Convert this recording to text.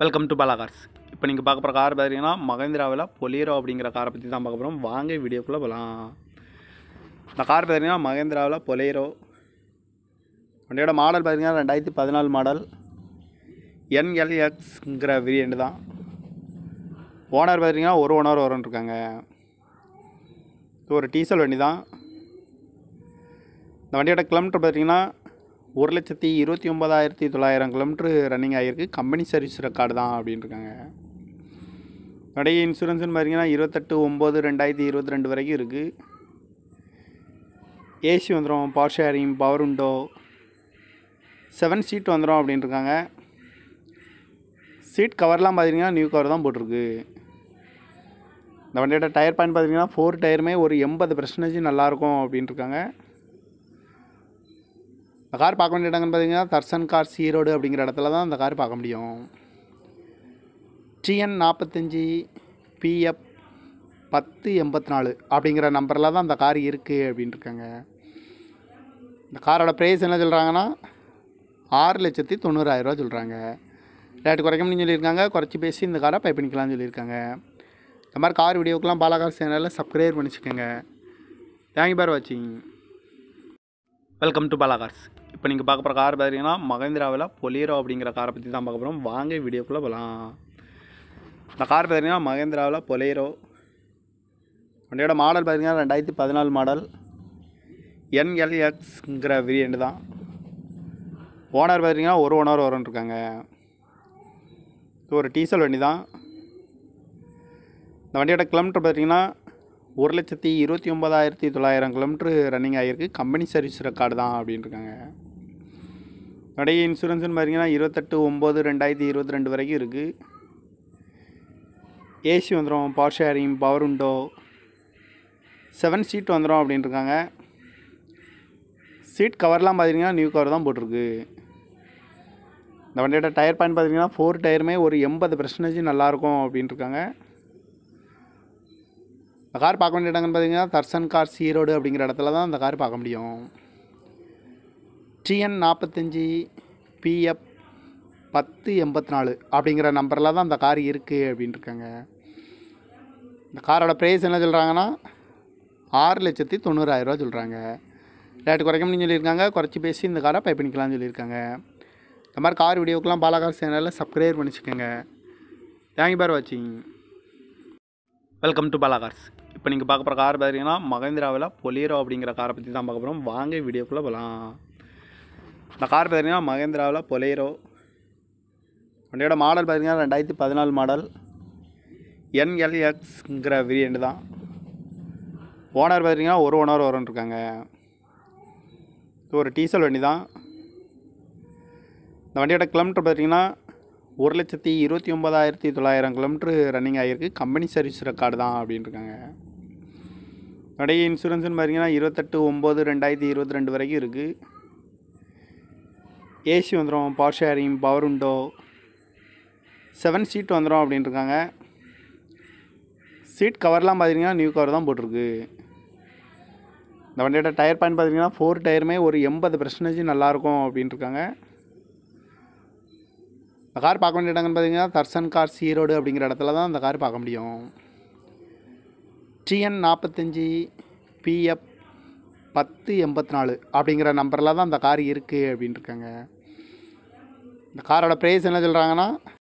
Welcome to Bala cars. இப்போ நீங்கள் பார்க்க போகிற கார் பார்த்தீங்கன்னா மஹிந்திராவில் பொலீரோ அப்படிங்கிற காரை பற்றி தான் பார்க்க போகிறோம். வாங்க வீடியோக்குள்ளே போகலாம். இந்த கார் பார்த்தீங்கன்னா மஹிந்திராவில் பொலீரோ வண்டியோட மாடல் பார்த்தீங்கன்னா 2014 மாடல் NLXங்கிற வேரியண்ட் தான். ஓனர் பார்த்தீங்கன்னா ஒரு ஓனர் இருக்காங்க. இது ஒரு டீசல் வண்டி தான். இந்த வண்டியோட கிலோமீட்டர் பார்த்தீங்கன்னா 1,29,900 கிலோமீட்ரு ரன்னிங் ஆகிருக்கு. கம்பெனி சர்வீஸ் ரெக்கார்டு தான் அப்படின்ட்டுருக்காங்க. நிறைய இன்சூரன்ஸுன்னு பார்த்தீங்கன்னா 28/9/2022 வரைக்கும் இருக்குது. ஏசி வந்துடும், power steering, power window, 7 seat வந்துடும் அப்படின்ட்டுருக்காங்க. சீட் கவர்லாம் பார்த்தீங்கன்னா நியூ கவர் தான் போட்டிருக்கு. இந்த வண்டியோட டயர் பாயிண்ட் பார்த்தீங்கன்னா 4 டயருமே ஒரு 80% நல்லாயிருக்கும் அப்படின்ட்டுருக்காங்க. இந்த கார் பார்க்க வேண்டிய இடங்கன்னு பார்த்தீங்கன்னா தர்சன் கார் ஈரோடு அப்படிங்கிற இடத்துல தான் இந்த கார் பார்க்க முடியும். TN 45 PF 1084 அப்படிங்கிற நம்பரில் தான் இந்த கார் இருக்குது அப்படின்ட்டுருக்காங்க. இந்த காரோட ப்ரைஸ் என்ன சொல்கிறாங்கன்னா 6,90,000 சொல்கிறாங்க. ரேட்டு குறைக்க முடியும்னு சொல்லியிருக்காங்க. குறைச்சி பேசி இந்த காரை பை பண்ணிக்கலாம்னு சொல்லியிருக்காங்க. இந்த மாதிரி கார் வீடியோக்கெலாம் பாலா கார் சேனலில் சப்ஸ்கிரைப் பண்ணிச்சுக்கோங்க. தேங்க்யூ ஃபார் வாட்சிங். Welcome to Bala cars. இப்போ நீங்கள் பார்க்க போகிற கார் பார்த்தீங்கன்னா மஹிந்திராவில் பொலீரோ அப்படிங்கிற காரை பற்றி தான் பார்க்க போகிறோம். வாங்க வீடியோக்குள்ளே போகலாம். இந்த கார் பார்த்தீங்கன்னா மஹிந்திராவில் பொலீரோ வண்டியோட மாடல் பார்த்தீங்கன்னா 2014 மாடல் NLXங்கிற வேரியண்ட் தான். ஓனர் பார்த்தீங்கன்னா ஒரு ஓனர் இருக்காங்க. இது ஒரு டீசல் வண்டி தான். இந்த வண்டியோட கிலோமீட்டர் பார்த்தீங்கன்னா 1,29,900 கிலோமீட்ரு ரன்னிங் ஆகிருக்கு. கம்பெனி சர்வீஸ் ரெக்கார்டு தான் அப்படின்ட்டுருக்காங்க. நிறைய இன்சூரன்ஸுன்னு பார்த்தீங்கன்னா 28/9/2022 வரைக்கும் இருக்குது. ஏசி வந்துடும், power steering, power window, 7 seat வந்துடும் அப்படின்ட்டுருக்காங்க. சீட் கவர்லாம் பார்த்தீங்கன்னா நியூ கவர் தான் போட்டிருக்கு. இந்த வண்டியோட டயர் பாயிண்ட் பார்த்தீங்கன்னா 4 டயருமே ஒரு 80% நல்லாயிருக்கும் அப்படின்ட்டுருக்காங்க. இந்த கார் பார்க்க வேண்டிய இடங்கன்னு பார்த்தீங்கன்னா தர்சன் கார் ஈரோடு அப்படிங்கிற இடத்துல தான் இந்த கார் பார்க்க முடியும். TN 45 PF 1084 அப்படிங்கிற நம்பரில் தான் இந்த கார் இருக்குது அப்படின்ட்டுருக்காங்க. இந்த காரோட ப்ரைஸ் என்ன சொல்கிறாங்கன்னா 6,90,000 சொல்கிறாங்க. ரேட்டு குறைக்க முடியும்னு சொல்லியிருக்காங்க. குறைச்சி பேசி இந்த காரை பை பண்ணிக்கலாம்னு சொல்லியிருக்காங்க. இந்த மாதிரி கார் வீடியோக்கெலாம் பாலா கார் சேனலில் சப்ஸ்கிரைப் பண்ணிச்சுக்கோங்க. தேங்க்யூ ஃபார் வாட்சிங். Welcome to Bala cars. இப்போ நீங்கள் பார்க்க போகிற கார் பார்த்தீங்கன்னா மஹிந்திராவில் பொலீரோ அப்படிங்கிற காரை பற்றி தான் பார்க்க போகிறோம். வாங்க வீடியோக்குள்ளே போகலாம். இந்த கார் பார்த்தீங்கன்னா மஹிந்திராவில் பொலீரோ வண்டியோட மாடல் பார்த்தீங்கன்னா 2014 மாடல் NLXங்கிற வேரியண்ட் தான். ஓனர் பார்த்தீங்கன்னா ஒரு ஓனர் இருக்காங்க. இது ஒரு டீசல் வண்டி தான். இந்த வண்டியோட கிலோமீட்டர் பார்த்தீங்கன்னா 1,29,900 கிலோமீட்ரு ரன்னிங் ஆகிருக்கு. கம்பெனி சர்வீஸ் ரெக்கார்டு தான் அப்படின்ட்டுருக்காங்க. நிறைய இன்சூரன்ஸுன்னு பார்த்தீங்கன்னா 28/9/2022 வரைக்கும் இருக்குது. ஏசி வந்துடும், power steering, power window, 7 seat வந்துடும் அப்படின்ட்டுருக்காங்க. சீட் கவர்லாம் பார்த்தீங்கன்னா நியூ கவர் தான் போட்டிருக்கு. இந்த வண்டியோட டயர் பாயிண்ட் பார்த்தீங்கன்னா 4 டயருமே ஒரு 80% நல்லாயிருக்கும் அப்படின்ட்டுருக்காங்க. இந்த கார் பார்க்க வேண்டிய இடங்கன்னு பார்த்தீங்கன்னா தர்சன் கார் ஈரோடு அப்படிங்கிற இடத்துல தான் இந்த கார் பார்க்க முடியும். TN 45 PF 1084 அப்படிங்கிற நம்பரில் தான் இந்த கார் இருக்குது அப்படின்ட்டுருக்காங்க. இந்த காரோட ப்ரைஸ் என்ன சொல்கிறாங்கன்னா